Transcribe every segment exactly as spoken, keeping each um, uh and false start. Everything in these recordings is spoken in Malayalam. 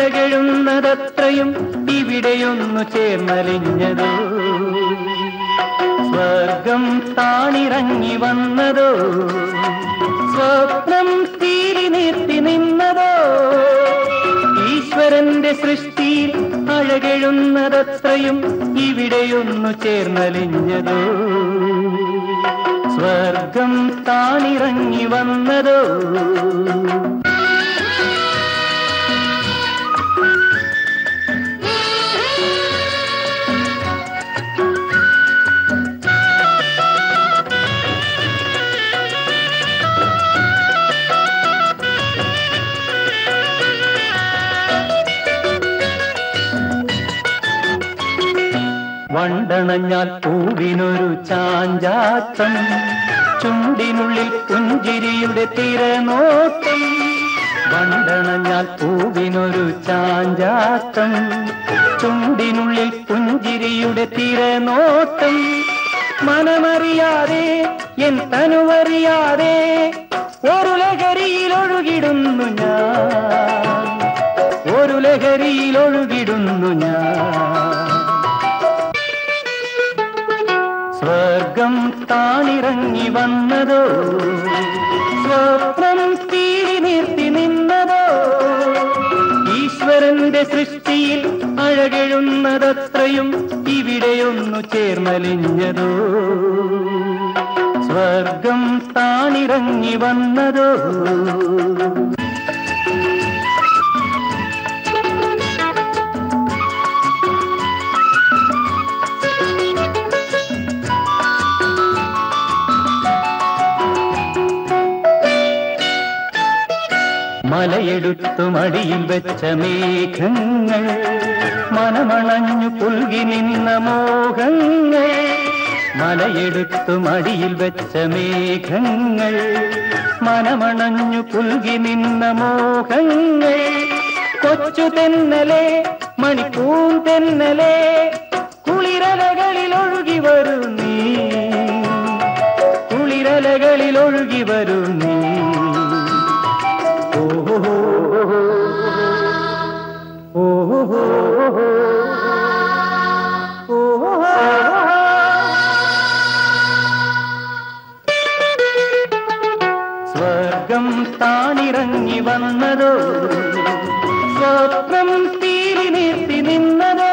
അഴകെഴുന്നതത്രയും ഇവിടെയൊന്നു ചേർന്നലിഞ്ഞതോ സ്വർഗം താണിറങ്ങി വന്നതോ സ്വപ്നം തീരി നിർത്തി നിന്നതോ ഈശ്വരന്റെ സൃഷ്ടിയിൽ അഴകെഴുന്നതത്രയും ഇവിടെയൊന്നു ചേർന്നലിഞ്ഞതോ സ്വർഗം താണിറങ്ങി വന്നതോ വണ്ടണഞ്ഞാൽ പൂവിനൊരു ചാഞ്ചാട്ടം ചുണ്ടിനുള്ളിൽ പുഞ്ചിരിയുടെ തിരനോട്ടം വണ്ടണഞ്ഞാൽ പൂവിനൊരു ചാഞ്ചാട്ടം ചുണ്ടിനുള്ളിൽ പുഞ്ചിരിയുടെ തിരനോട്ടം മനമറിയാതെ എൻ തനുവറിയാതെ ഒരു ലഹരിയിൽ ഒഴുകിടുന്നു ഞാൻ ഒരു ലഹരിയിൽ ഒഴുകിടുന്നു ഞാൻ സ്വർഗം താണിറങ്ങി വന്നതോ സ്വപ്നം തീരി നിർത്തി നിന്നതോ ഈശ്വരന്റെ സൃഷ്ടിയിൽ അഴകെഴുന്നതത്രയും ഇവിടെയൊന്നു ചേർന്നലിഞ്ഞതോ സ്വർഗം താണിറങ്ങി വന്നതോ മലയെടുത്തു മടിയിൽ വെച്ച മേഘങ്ങൾ മനമണഞ്ഞു പുൽകി നിന്ന മോഹങ്ങൾ മലയെടുത്തു മടിയിൽ വെച്ച മേഘങ്ങൾ മനമണഞ്ഞു പുൽകി നിന്ന മോഹങ്ങൾ കൊച്ചു തെന്നലെ മണിപ്പൂൻ തെന്നലെ കുളിരലകളിൽ ഒഴുകി വരും നീ കുളിരലകളിൽ ഒഴുകി വരും നീ സ്വർഗം താണിറങ്ങി വന്നതോ സ്വപ്നം തീരി നിർത്തി നിന്നതോ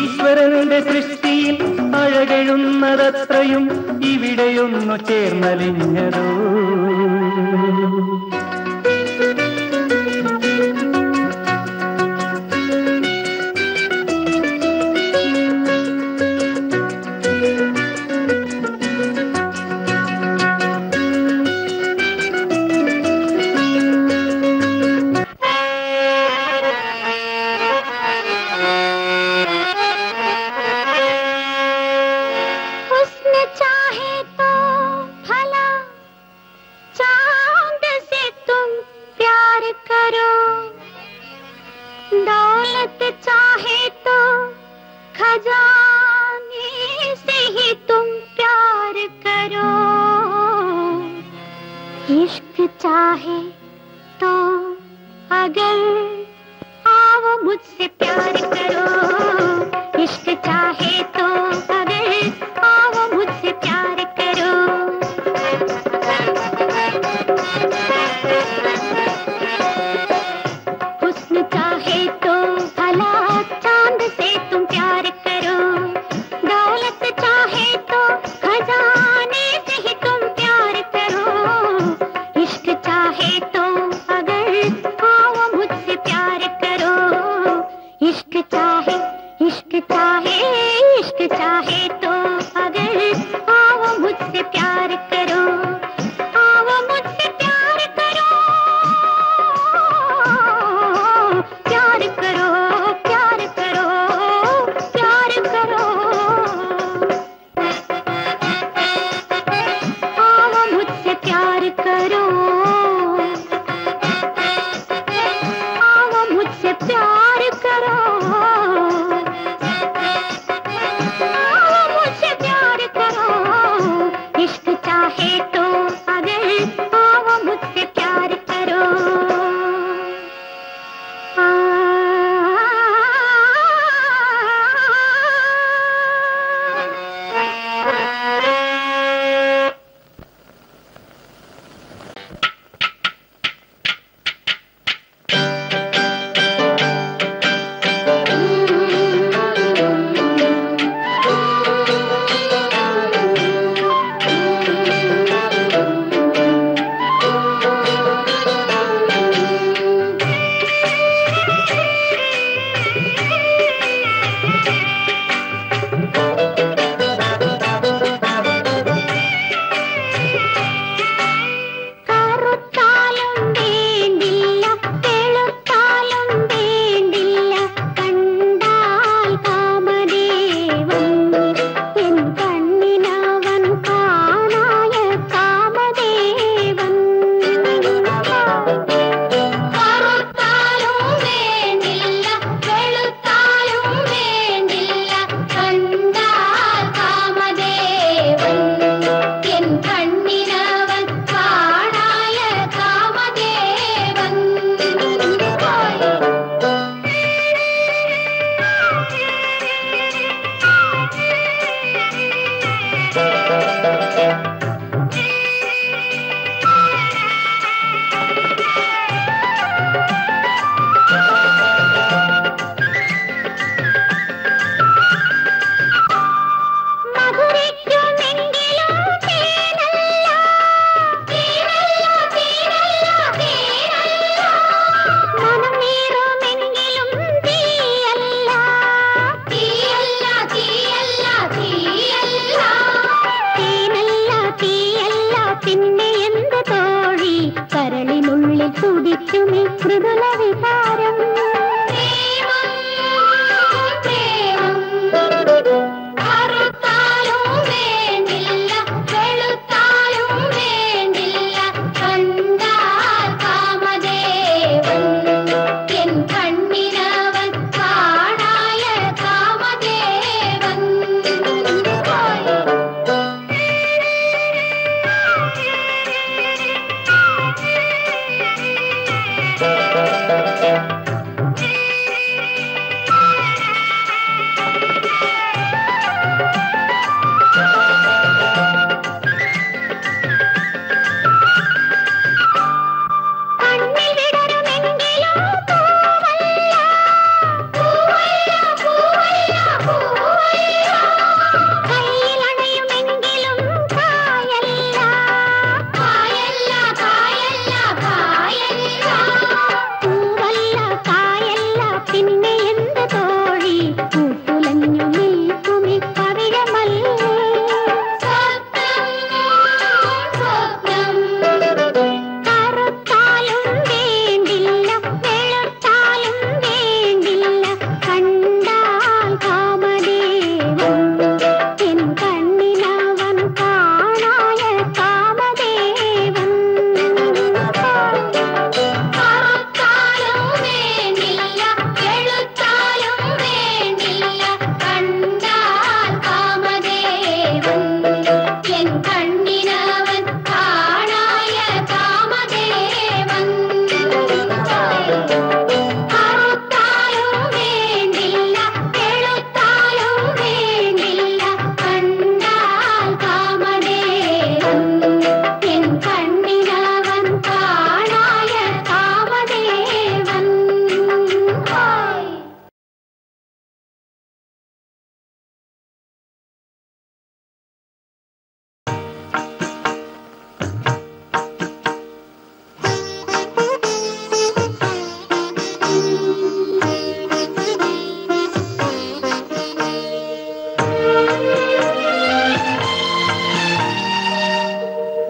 ഈശ്വരന്റെ സൃഷ്ടിയിൽ അഴകെഴുന്നതത്രയും ഇവിടെയൊന്നു ചേർന്നലിഞ്ഞതോ चाहे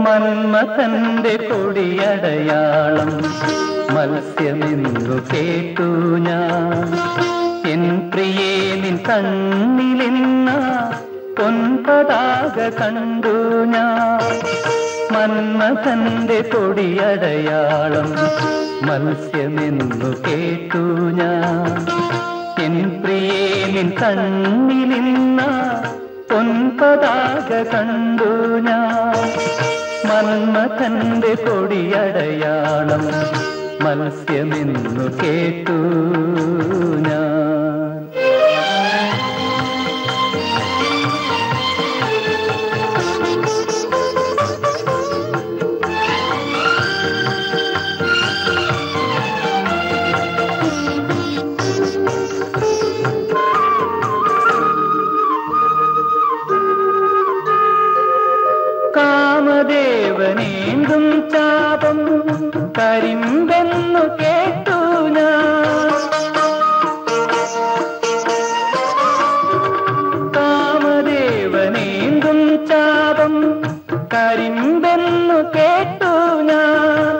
മന്മഥന്റെ കൊടിയടയാളം മത്സ്യമെന്നു കേട്ടു ഞാൻ. എൻ പ്രിയേ നിൻ കണ്ണിലെന്ന പൊൻപതാക കണ്ടു ഞാൻ. മന്മഥന്റെ കൊടിയടയാളം മത്സ്യമെന്നു കേട്ടു ഞാൻ. എൻ പ്രിയേ നിൻ കണ്ണിലെന്ന പൊൻപതാക കണ്ടു ഞാൻ. മന്മഥന്റെ കൊടിയടയാളം മത്സ്യമെന്നു കേട്ടു ഞാൻ. കാമദേവനേന്തും താപം കരിമ്പെന്നു കേട്ടു ഞാൻ. കാമദേവനേന്തും താപം കരിമ്പെന്നു കേട്ടു ഞാൻ.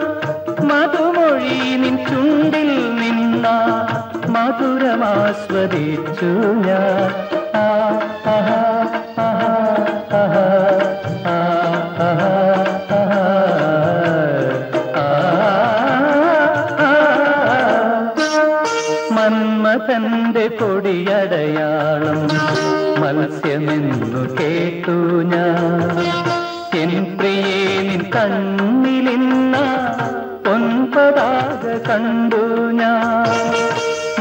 മധുമൊഴി നിൻ ചുണ്ടിൽ നിന്ന മധുരമാസ്വദിച്ചു ഞാൻ. മന്മഥന്റെ കൊടിയടയാളം മത്സ്യമെന്നു കേട്ടു ഞാൻ. എൻ പ്രിയേ നിൻ കണ്ണിലിന്ന പൊൻപതാക കണ്ടു ഞാൻ.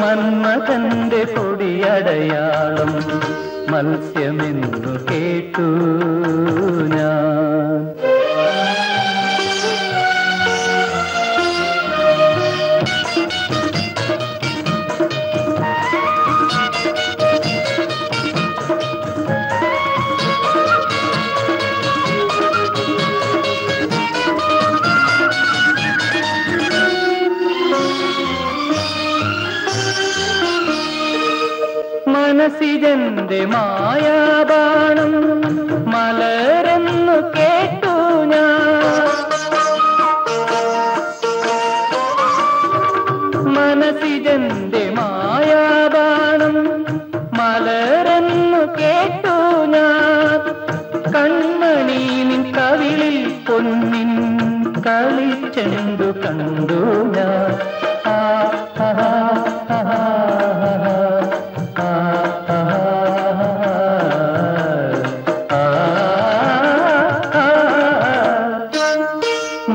മന്മഥന്റെ കൊടിയടയാളം മത്സ്യമെന്നു കേട്ടു ഞാൻ. മനസ്സിതെന്റെ മായാബാണം മലരെന്നു കേട്ടു ഞാൻ. മനസ്സി പിജന്റെ മായാബാണം മലരെന്നു കേട്ടു ഞാൻ. കൺമണി നിൻ കവിളിൽ പൊന്നിൻ കളിച്ചെന്തു കണ്ടു ഞാൻ. ആ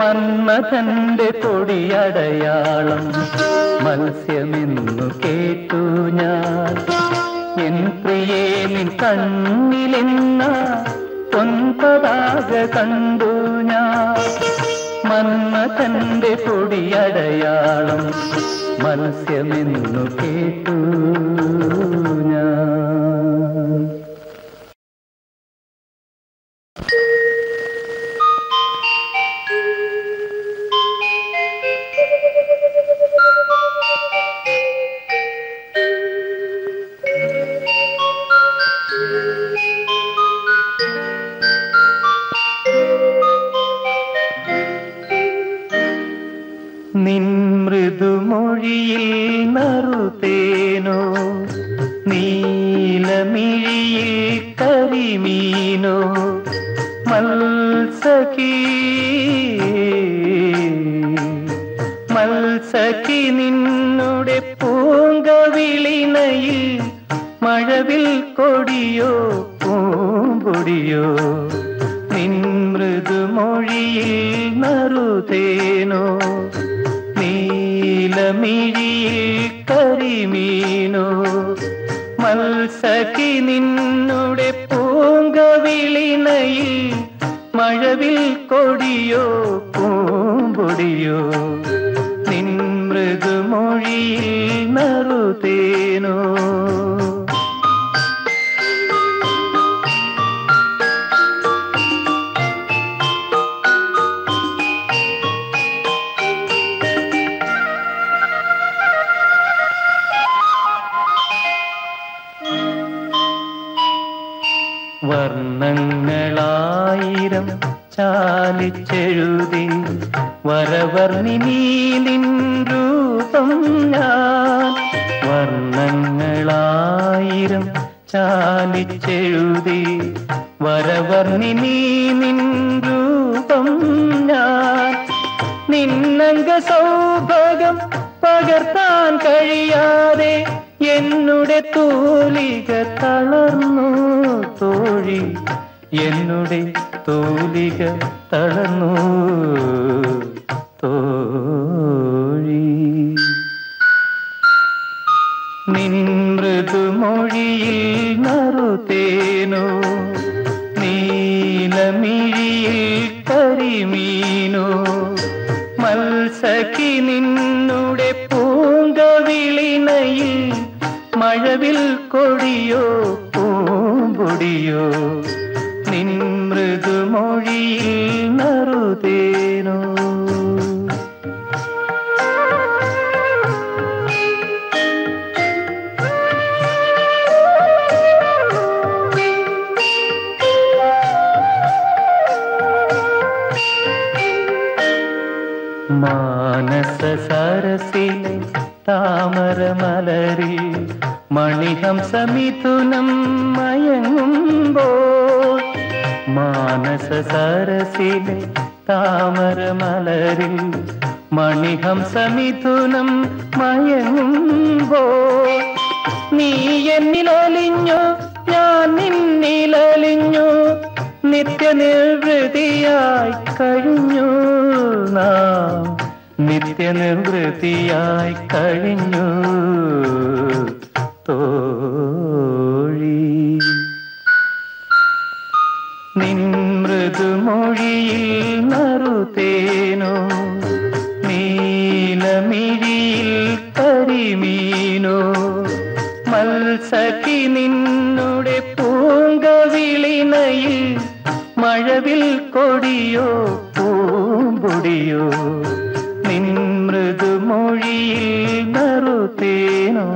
മന്മഥന്റെ കൊടിയടയാളം മത്സ്യമെന്നു കേട്ടു ഞാൻ. എൻ പ്രിയേ നിൻ കണ്ണിലെന്ന പൊൻപതാക കണ്ടു ഞാൻ. മന്മഥന്റെ കൊടിയടയാളം മത്സ്യമെന്നു കേട്ടു ഞാൻ. നിൻ മൃദുമൊഴിയിൽ നറുതേനോ നീലമിഴിയിൽ കരിമീനോ മത്സഖി മത്സഖി നിന്നുടെ പൂങ്കവിളിനയിൽ മഴവിൽ കൊടിയോ പൂമ്പൊടിയോ നിൻ മൃദുമൊഴിയിൽ നറുതേനോ നീലമിഴിയിൽ കരിമീനോ മത്സഖി നിന്നുടെ പൂങ്കവിളിനയിൽ മഴവിൽ കൊടിയോ പൂമ്പൊടിയോ നിൻ മൃദുമൊഴിയിൽ നറുതേനോ. വർണ്ണങ്ങളായിരം ചാലിച്ചെഴുതി വരവർണിനി നിൻ രൂപം ഞാൻ. വർണ്ണങ്ങളായിരം ചാലിച്ചെഴുതി വരവർണിനി നിൻ രൂപം ഞാൻ. നിന്നങ്ക സൗഭാഗം പകർത്താൻ കഴിയാതെ എന്നുടെ തൂലിക തളർന്നു തോഴി എന്നുടെ തൂലിക തളർന്നു തോഴി. നിൻ മൃദുമൊഴിയിൽ നറുതേനോ നീലമിഴിയിൽ കരിമീനോ മത്സഖി നിന്നുടെ പൂങ്കവിളിനയിൽ മഴവിൽ കൊടിയോ പൂമ്പൊടിയോ നിൻ മൃദുമൊഴിയിൽ നറുതേനോ. മാനസ സരസിലെ താമരമലരി മണിഹംസമിഥുനം മയങ്ങുമ്പോൾ മാനസ സരസിലെ താമരമലരി മണിഹംസമിഥുനം മയങ്ങുമ്പോൾ നീ എന്നിലൊലിഞ്ഞോ ഞാൻ നിന്നിലൊലിഞ്ഞോ നിത്യനിർവൃതിയായി കഴിഞ്ഞു നാം നിത്യനിർവൃതിയായി കഴിഞ്ഞു തോഴി. നിൻ മൃദുമൊഴിയിൽ നറുതേനോ നീലമിഴിയിൽ കരിമീനോ മത്സഖി നിന്നുടെ പൂങ്കവിളിനയിൽ മഴവിൽ കൊടിയോ പൂമ്പൊടിയോ നിൻ മൃദുമൊഴിയിൽ നറുതേനോ.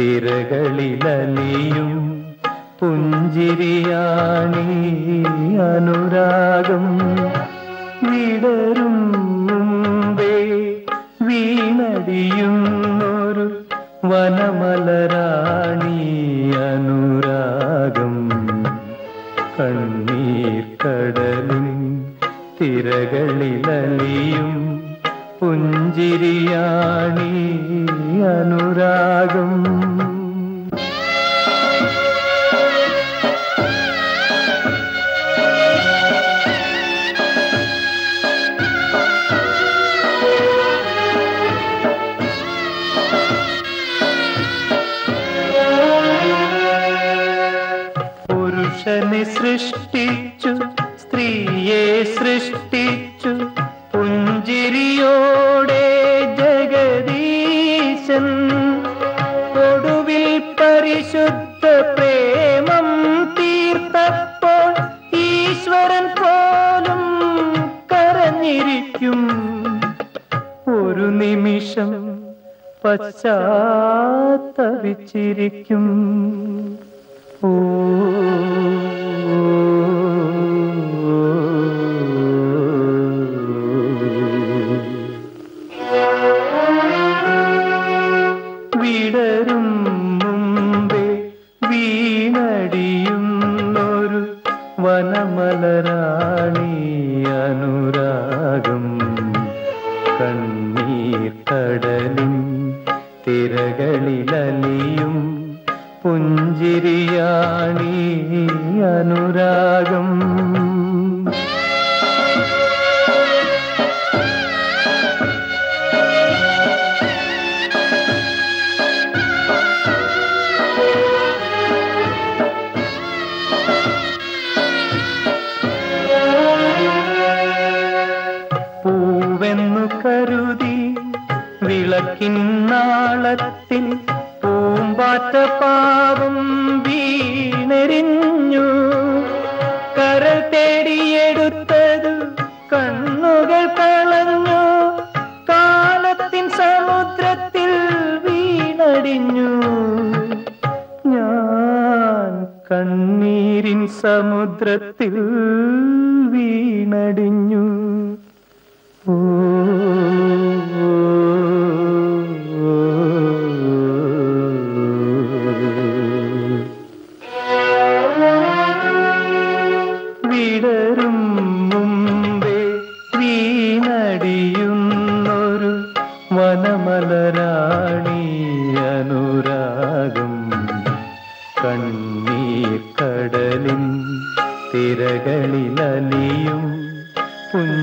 തിരകളിലലിയും പുഞ്ചിരിയാണീ അനുരാഗം വിടരും മുമ്പേ വീണടിയുന്നൊരു വനമലരാണീ അനുരാഗം കണ്ണീർ കടലും തിരകളിലലിയും പുഞ്ചിരിയാണീ അനുരാഗം പുരുഷനെ സൃഷ്ടിച്ചു സ്ത്രീയെ സൃഷ്ടിച്ചു പുഞ്ചിരിയോടെ ജഗദീശൻ ഒടുവിൽ പരിശുദ്ധ പ്രേമം തീർത്തപ്പോൾ ഈശ്വരൻ പോലും കരഞ്ഞിരിക്കും. ഒരു നിമിഷം പശ്ചാത്തപിച്ചിരിക്കും. ഓ വിടരും മുമ്പേ വീണടിയുന്നൊരു വനമലരാണി അനുരാഗം കണ്ണീർ കടലും തിരകളിലലിയും പുഞ്ചിരിയാണി അനുരാഗം. പൂവെന്നു കരുതി വിളക്കിൻ നാളത്തിൽ പൂമ്പാറ്റ പാവം വീണെറിഞ്ഞു. കരൾ തേടിയെടുത്തതു കണ്ണുകൾ കളഞ്ഞു. കാലത്തിൻ സമുദ്രത്തിൽ വീണടിഞ്ഞു. ഞാൻ കണ്ണീരിൻ സമുദ്രത്തിൽ വീണടിഞ്ഞു. ഓ വിടരും മുമ്പേ വീണടിയുന്നൊരു വനമലരാണി അനുരാഗം കണ്ണീർ കടലിൻ തിരകളിലലിയും പുഞ്ചിരിയാണി.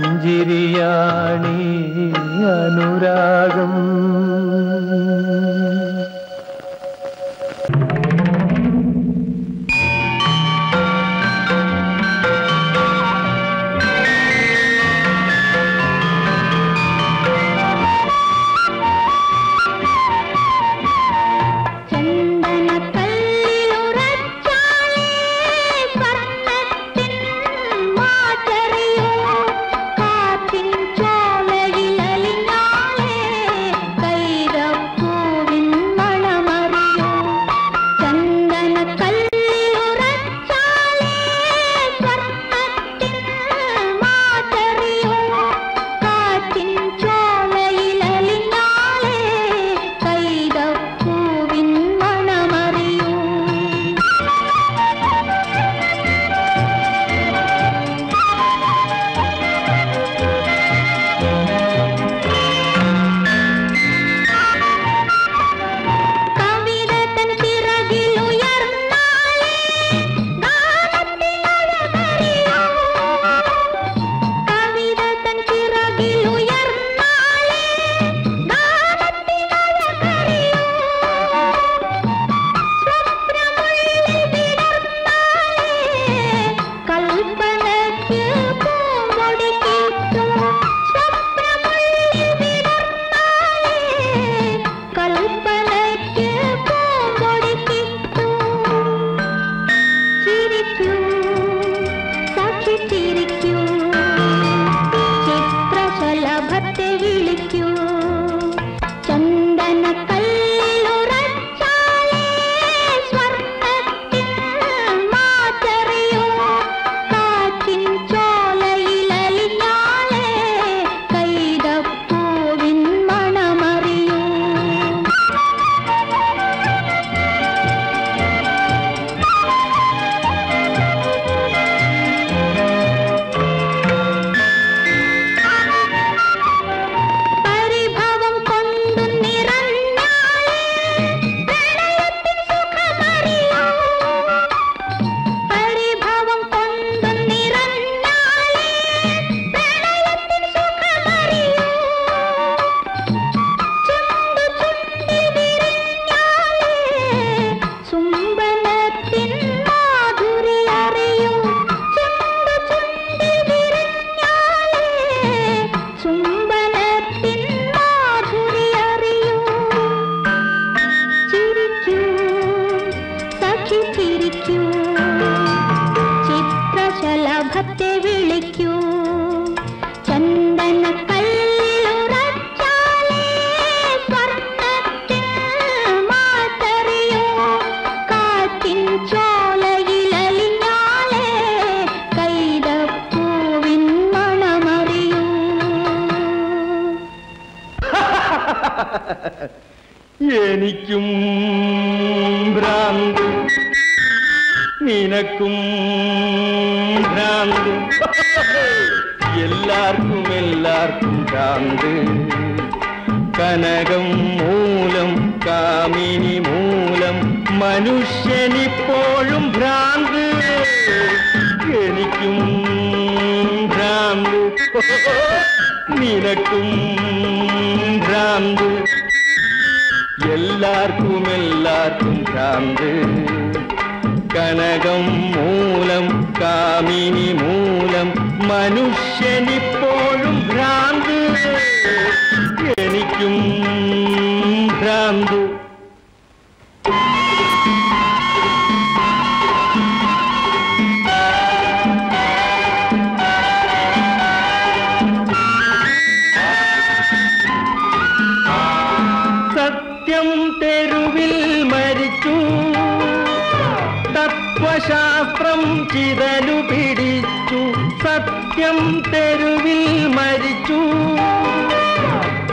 എനിക്കും ഭ്രാന്ത് നിനക്കും ഭ്രാന്ത് എല്ലാവർക്കും എല്ലാവർക്കും ഭ്രാന്ത് കനകം മൂലം കാമിനി മൂലം മനുഷ്യനിപ്പോഴും ഭ്രാന്ത് എനിക്കും ഭ്രാന്ത് നിനക്കും ഭ്രാന്ത് எல்லாருக்கும் எல்லாருக்கும் சார்ந்து கனகம் மூலம் காமினி மூலம் மனுஷன் இப்போழும் பிராந்து எனக்கும் பிராந்து ശാസ്ത്രം ചിതലു പിടിച്ചു സത്യം തെരുവിൽ മരിച്ചു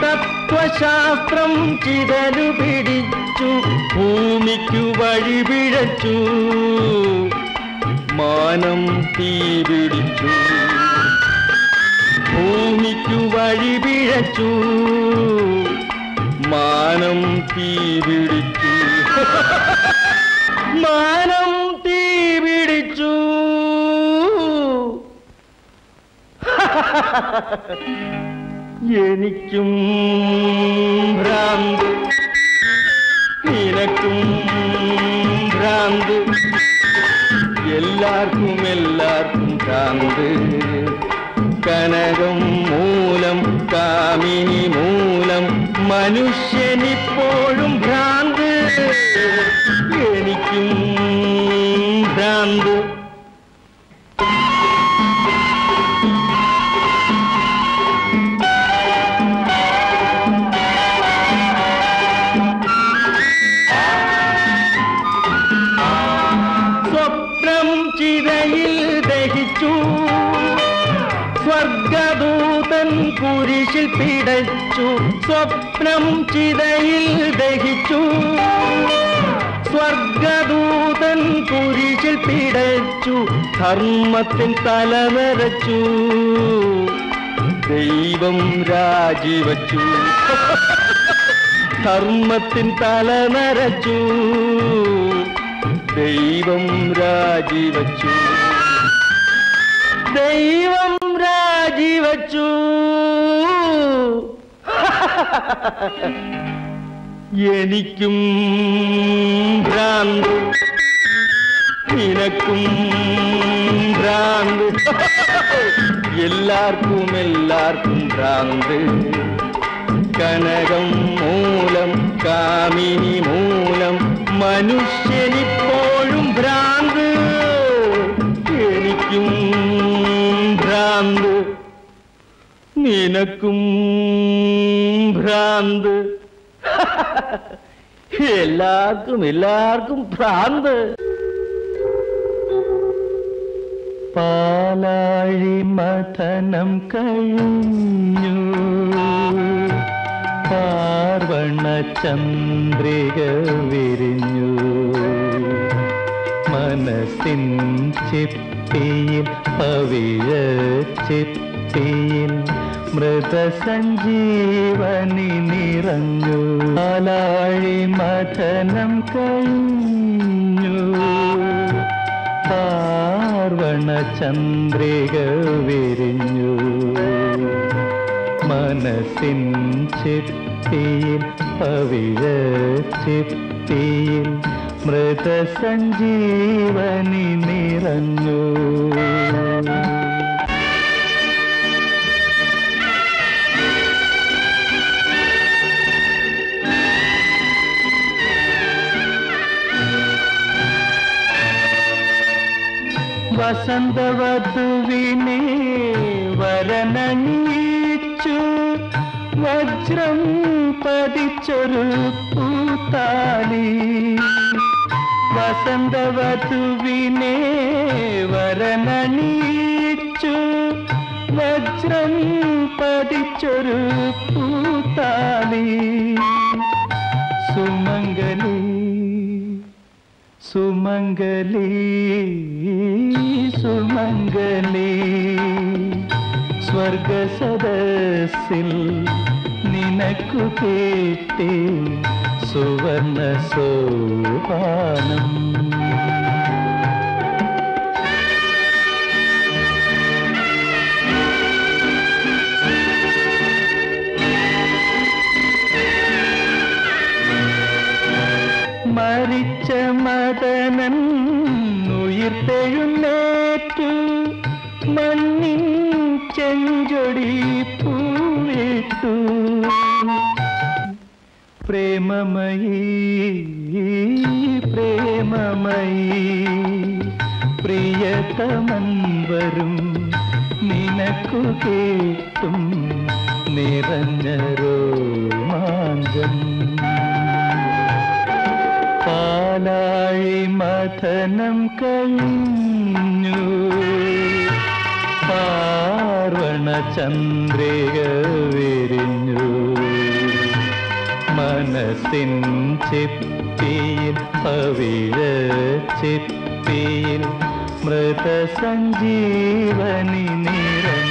തത്വശാസ്ത്രം ചിതലു പിടിച്ചു ഭൂമിക്കു വഴിപിഴച്ചു മാനം തീ പിടിച്ചു ഭൂമിക്കു വഴിപിഴച്ചു മാനം തീ പിടിച്ചു മാനം എനിക്കും ഭ്രാന്ത് നിനക്കും ഭ്രാന്ത് എല്ലാവർക്കും എല്ലാവർക്കും ഭ്രാന്ത് കനകം മൂലം കാമിനി മൂലം മനുഷ്യനിപ്പോഴും ഭ്രാന്ത് എനിക്കും ഭ്രാന്ത് കുരിശിൽ പിടച്ചു സ്വപ്നം ചിതയിൽ ദഹിച്ചു സ്വർഗദൂതൻ കുരിശിൽ പിടച്ചു ധർമ്മത്തിൻ തലവരച്ചു ദൈവം രാജിവച്ചു ധർമ്മത്തിൻ തലവരച്ചു ദൈവം രാജിവച്ചു ദൈവം രാജിവച്ചു എനിക്കും ഭ്രാന്ത് നിനക്കും ഭ്രാന്ത് എല്ലാവർക്കും എല്ലാവർക്കും ഭ്രാന്ത് കനകം മൂലം കാമിനി മൂലം മനുഷ്യനിപ്പോഴും ഭ്രാന്ത് എനിക്കും ഭ്രാന്ത് നിനക്കും ഭ്രാന്ത് എല്ലാവർക്കും എല്ലാവർക്കും ഭ്രാന്ത് പാലാഴി മഥനം കഴിഞ്ഞു പാർവണ ചന്ദ്രിക വിരിഞ്ഞു മനസ്സിൻ ചിപ്പിയിൽ പവിഴ ചിപ്പിയിൽ മൃതസഞ്ജീവനി നിറഞ്ഞു പാലാഴി മഥനം കഴിഞ്ഞു പാർവണ ചന്ദ്രിക വിരിഞ്ഞു മനസ്സിൻ ചിത്തിയിൽ പവിഴ ചിത്തിയിൽ മൃതസഞ്ജീവനി നിറഞ്ഞു വസന്തവധുവിനെ വരനണിയിച്ചു വജ്രം പതിച്ചൊരു പൂത്താലി വസന്തവധുവിനെ വരനണിയിച്ചു വജ്രം പതിച്ചൊരു പൂത്താലി சுமங்கலி சுமங்கலி சுமங்கலி ஸ்வர்க சதசில் நினக்கு கேட்டே சுவர்ண சோபானம். மரிச்ச மதனன் உயிர் தெழுந்தேற்று மண்ணின் செஞ்சொடி பூவிட்டு பிரேமமயி பிரேமமயி பிரியதமன் வரும் நினக்கு கேட்டும் நிறைஞ்ச ரோமாஞ்சம். പാലാഴി മഥനം കഴിഞ്ഞു പാർവണചന്ദ്രിക വിരിഞ്ഞു മനസ്സിൻ ചിപ്പിയിൽ പവിഴ ചിപ്പിയിൽ മൃതസഞ്ജീവനി നിറഞ്ഞു.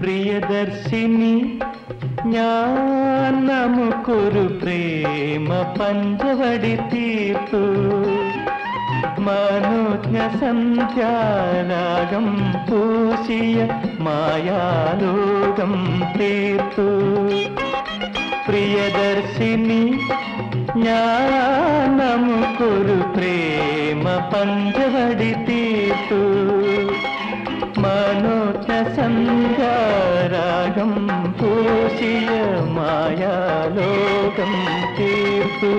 ಪ್ರಿಯದರ್ಶಿನಿ ಜ್ಞಾನಮುಕುರು ಪ್ರೇಮ ಪಂಚವಡಿ ತೀರ್ತು ಮನೋಜ್ಞ ಸಂಧ್ಯಾರಾಗಂ ಪೂಜಿಯ ಮಾಯಾಲೋಕಂ ತೀರ್ತು ಪ್ರಿಯದರ್ಶಿನಿ ஞானமுக்குரு பிரேம பஞ்சவடி தீர்த்து மனோஜ சங்காராகம் பூசிய மாயாலோகம் தீர்த்து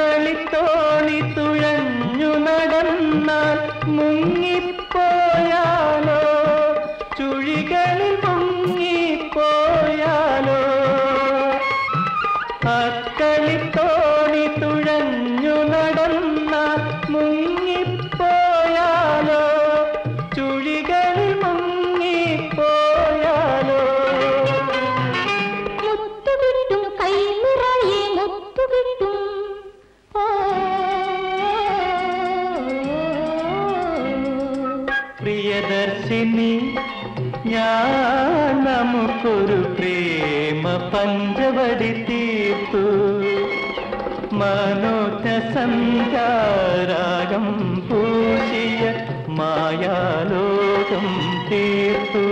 കളിത്തോണി തുഴഞ്ഞു നടന്നാൽ മുങ്ങിപ്പോയാലോ ചുഴികളിൽ മുങ്ങിപ്പോയാലോ അക്കളിത്തോണി തുഴഞ്ഞു നടന്നാൽ മുങ്ങിപ്പോയാലോ ചുഴികളിൽ മുങ്ങിപ്പോയാലോ മുത്തുകിട്ടും കൈ നിറയെ മുത്തുകിട്ടും ಪ್ರಿಯದರ್ಶಿನಿ ಜ್ಞಾನಮುಕುರು ಪ್ರೇಮ ಪಂಚವಡಿ ತೀರ್ತು ಮನೋಜ ಸಂಧ್ಯಾರಾಗಂ ಪೂಜಿಯ ಮಾಯಾಲೋಕಂ ತೀರ್ತು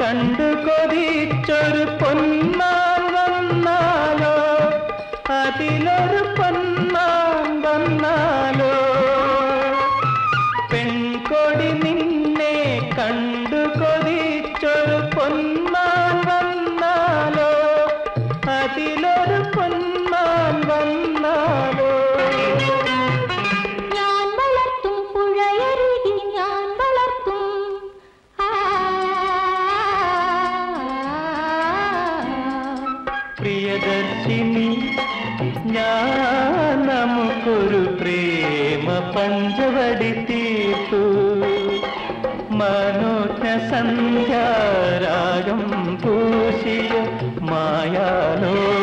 കണ്ടു കൊതിച്ചൊരു പൊന്മാൻ വന്നാലോ അതിലൊരു പൊന്മാൻ വന്നാലോ പെൺകൊടി നിന്നെ കണ്ടു കൊതിച്ചൊരു പൊന്മാൻ വന്നാലോ അതിലൊരു പൊന്മാൻ വന്നാലോ ഞാൻ വളർത്തും പുഴയരികിൽ ഞാൻ വളർത്തും ಪ್ರಿಯದರ್ಶಿನಿ ಜ್ಞಾನಮುಕುರು ಪ್ರೇಮ ಪಂಚವಡಿ ತೀರ್ತು ಮನೋಜ ಸಂಧ್ಯಾರಾಗಂ ಪೂಜಿಯ ಮಾಯಾಲೋ